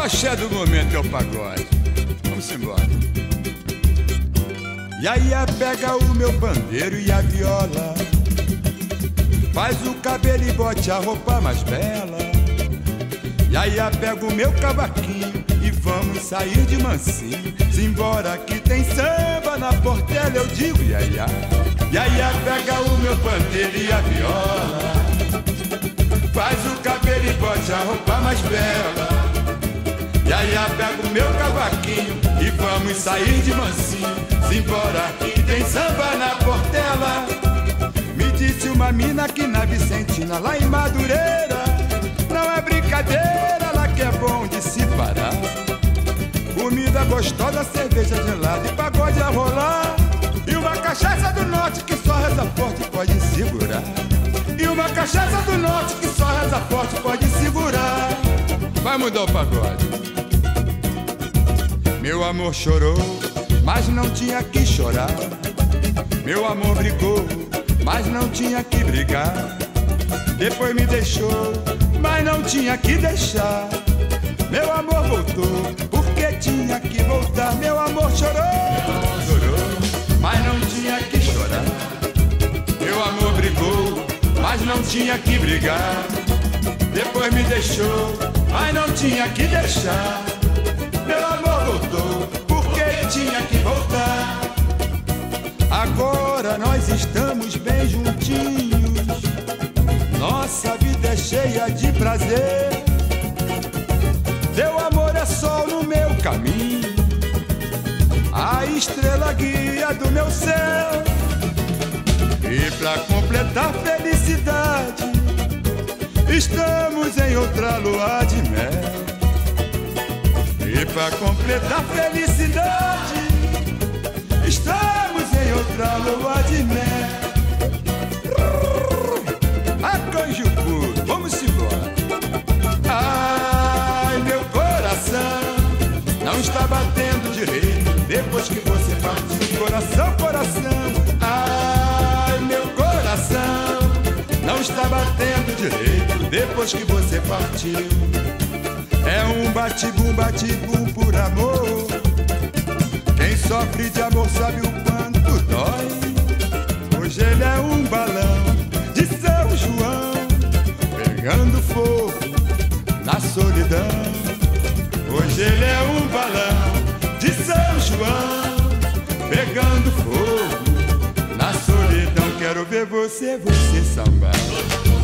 o axé do momento é o pagode. Vamos embora. Yaya pega o meu pandeiro e a viola, faz o cabelo e bote a roupa mais bela. Yaya pega o meu cavaquinho e vamos sair de mansinho. Simbora que tem samba na Portela, eu digo Yaya. Yaya pega o meu pandeiro e a viola, faz o cabelo e bote a roupa mais bela. Yaya pega o meu cavaquinho e vamos sair de mansinho. Simbora que tem samba na Portela. Me disse uma mina que na Vicentina, lá em Madureira, não é brincadeira, lá que é bom de se parar. Comida gostosa, cerveja gelada e pagode a rolar, e uma cachaça do norte que só reza forte pode segurar. E uma cachaça do norte que só reza forte pode segurar. Vai mudar o pagode. Meu amor chorou, mas não tinha que chorar. Meu amor brigou, mas não tinha que brigar. Depois me deixou, mas não tinha que deixar. Meu amor voltou, porque tinha que voltar. Meu amor chorou, mas não tinha que chorar. Meu amor brigou, mas não tinha que brigar. Depois me deixou, mas não tinha que deixar. Meu amor voltou, porque tinha que voltar. Agora nós estamos bem juntinhos, nossa vida é cheia de prazer. Teu amor é sol no meu caminho, a estrela guia do meu céu. E pra completar felicidade, estamos em outra lua de mel. E pra completar felicidade, estamos em outra lua de mel. Arcanjo puro, vamos embora. Ai, meu coração não está batendo direito depois que você partiu. Coração, coração, ai meu coração, não está batendo direito depois que você partiu. É um bate-bum por amor. Quem sofre de amor sabe o quanto dói. Hoje ele é um balão de São João, pegando fogo na solidão. Hoje ele é um balão de São João, pegando fogo na solidão. Quero ver você sambar.